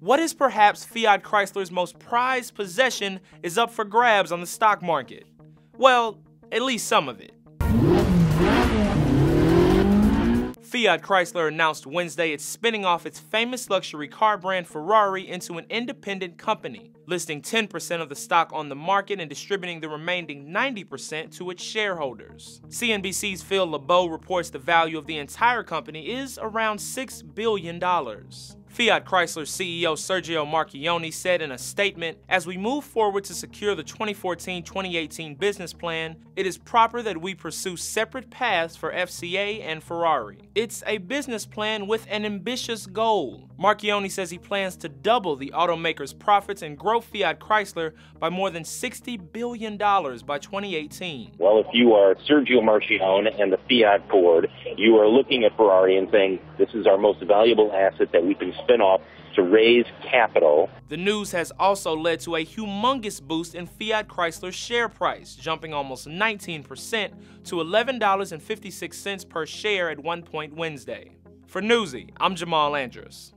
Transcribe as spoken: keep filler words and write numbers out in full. What is perhaps Fiat Chrysler's most prized possession is up for grabs on the stock market. Well, at least some of it. Fiat Chrysler announced Wednesday it's spinning off its famous luxury car brand Ferrari into an independent company, listing ten percent of the stock on the market and distributing the remaining ninety percent to its shareholders. C N B C's Phil LeBeau reports the value of the entire company is around six billion dollars. Fiat Chrysler C E O Sergio Marchionne said in a statement, "As we move forward to secure the twenty fourteen twenty eighteen business plan, it is proper that we pursue separate paths for F C A and Ferrari. It's a business plan with an ambitious goal." Marchionne says he plans to double the automaker's profits and grow Fiat Chrysler by more than sixty billion dollars by twenty eighteen. Well, if you are Sergio Marchionne and the Fiat board, you are looking at Ferrari and saying, this is our most valuable asset that we can spin-off to raise capital. The news has also led to a humongous boost in Fiat Chrysler's share price, jumping almost nineteen percent to eleven dollars and fifty-six cents per share at one point Wednesday. For Newsy, I'm Jamal Andress.